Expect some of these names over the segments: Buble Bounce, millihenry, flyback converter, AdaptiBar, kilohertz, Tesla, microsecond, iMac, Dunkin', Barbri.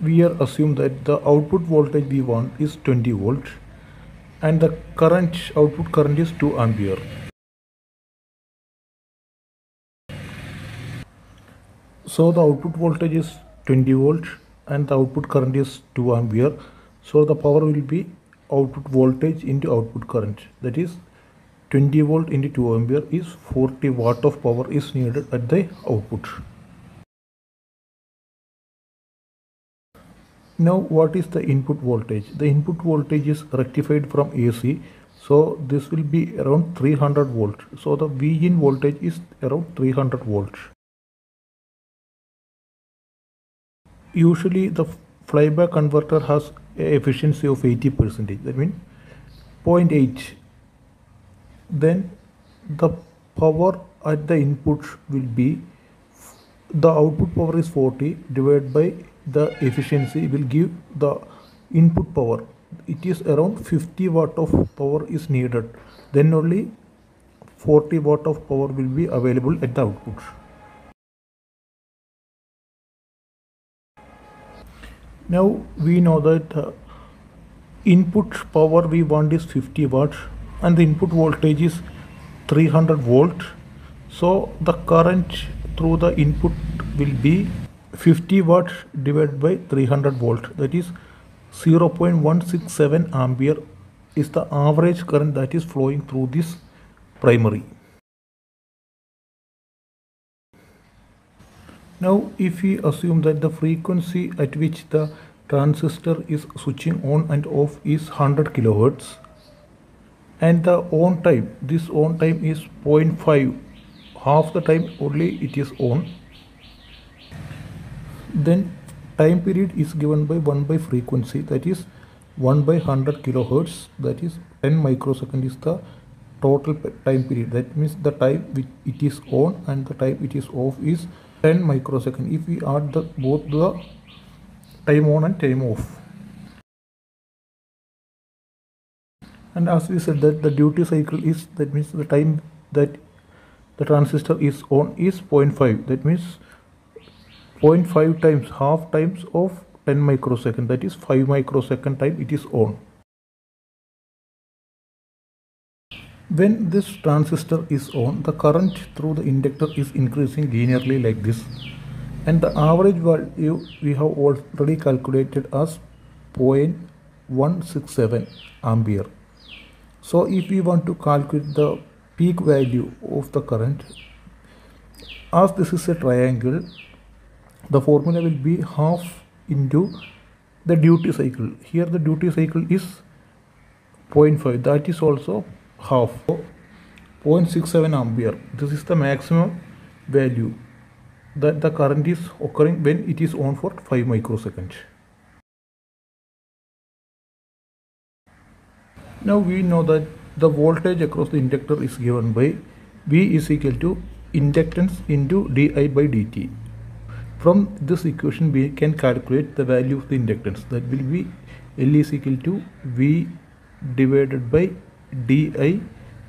we are assume that the output voltage V1 is 20 volts and the output current is 2 ampere. So the output voltage is 20 volts and the output current is 2 ampere. So the power will be output voltage into output current, that is 20 volt into 2 ampere is 40 watt of power is needed at the output. Now what is the input voltage? The input voltage is rectified from AC, so this will be around 300 volts. So the Vin voltage is around 300 volts. Usually the flyback converter has a efficiency of 80%, that means 0.8. Then the power at the input will be, the output power is 40 divided by the efficiency will give the input power. It is around 50 watt of power is needed. Then only 40 watt of power will be available at the output. Now we know that input power we want is 50 watts and the input voltage is 300 volts. So the current through the input will be 50 watts divided by 300 volts, that is 0.167 ampere is the average current that is flowing through this primary. Now if we assume that the frequency at which the transistor is switching on and off is 100 kilohertz and the on time, this on time is 0.5, half the time only it is on, then time period is given by 1 by frequency, that is 1 by 100 kilohertz, that is 10 microsecond is the total time period. That means the time which it is on and the time it is off is 10 microsecond if we add both the time on and time off. And as we said that the duty cycle is, that means the time that the transistor is on is 0.5, that means 0.5 times, half times of 10 microsecond, that is 5 microsecond time it is on. When this transistor is on, the current through the inductor is increasing linearly like this, and the average value we have already calculated as 0.167 ampere. So if we want to calculate the peak value of the current, as this is a triangle, the formula will be half into the duty cycle. Here the duty cycle is 0.5, that is also half, 0.67 ampere. This is the maximum value that the current is occurring when it is on for 5 microseconds. Now we know that the voltage across the inductor is given by V is equal to inductance into dI by dt. From this equation we can calculate the value of the inductance, that will be L is equal to V divided by dI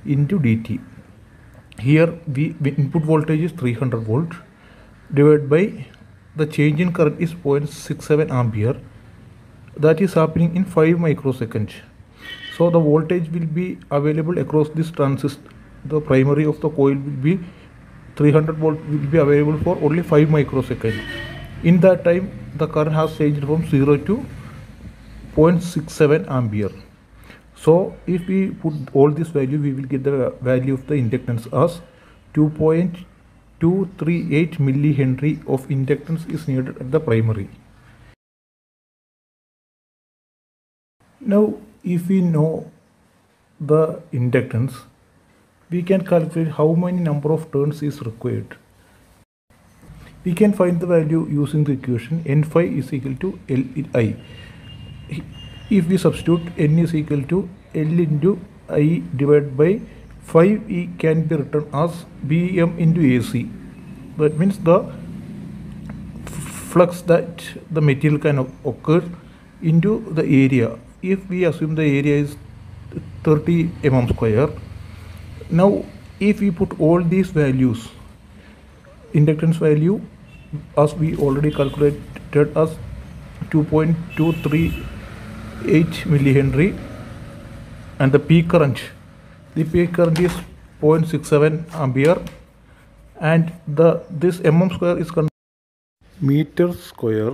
into dt. Here the input voltage is 300 volts divided by the change in current is 0.67 ampere, that is happening in 5 microseconds. So the voltage will be available across this transistor, the primary of the coil will be 300 volt will be available for only 5 microseconds. In that time the current has changed from 0 to 0.67 ampere. So if we put all this value, we will get the value of the inductance as 2.238 millihenry of inductance is needed at the primary. Now if we know the inductance, we can calculate how many number of turns is required. We can find the value using the equation N phi is equal to Li. If we substitute, N is equal to L into I divided by 5, E can be written as Bm into AC. That means the flux that the material can occur into the area. If we assume the area is 30 mm square. Now if we put all these values, inductance value as we already calculated as 2.238 millihenry, and the peak current is 0.67 ampere, and this mm square is meter square.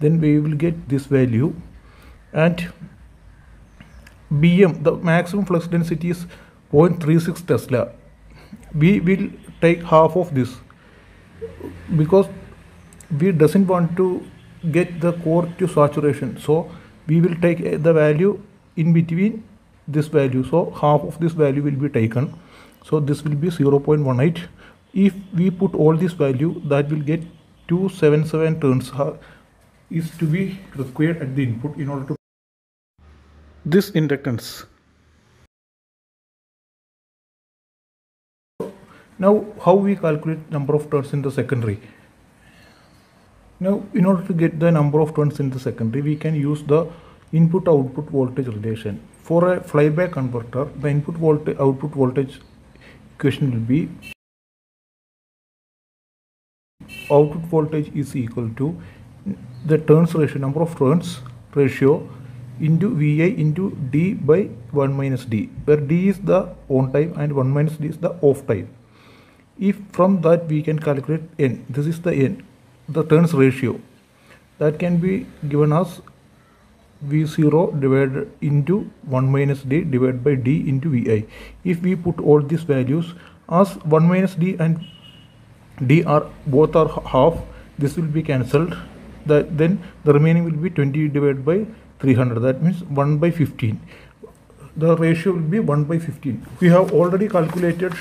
Then we will get this value, and bm, the maximum flux density, is 0.36 Tesla. We will take half of this because we doesn't want to get the core to saturation, so we will take the value in between this value, so half of this value will be taken, so this will be 0.18. if we put all this value, that will get 277 turns is to be required at the input in order to this inductance. Now, how we calculate number of turns in the secondary? Now, in order to get the number of turns in the secondary, we can use the input-output voltage relation. For a flyback converter, the input-output voltage equation will be output voltage is equal to the turns ratio, number of turns ratio, into Vi into D by 1 minus D, where D is the on time and 1 minus D is the off time. If from that we can calculate N, this is the N, the turns ratio, that can be given as V0 divided into 1 minus D divided by D into Vi. If we put all these values, as 1 minus D and D are both are half, this will be cancelled, then the remaining will be 20 divided by 300, that means 1 by 15. The ratio will be 1 by 15. We have already calculated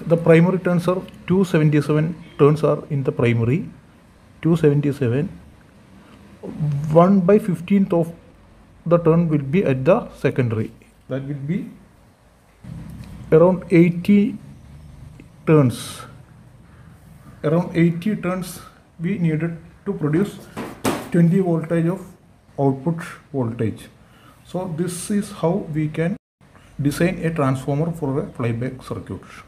the primary turns are 277 turns are in the primary, 277. 1 by 15th of the turn will be at the secondary, that will be around 80 turns. Around 80 turns we needed to produce 20 voltage of output voltage. So this is how we can design a transformer for a flyback circuit.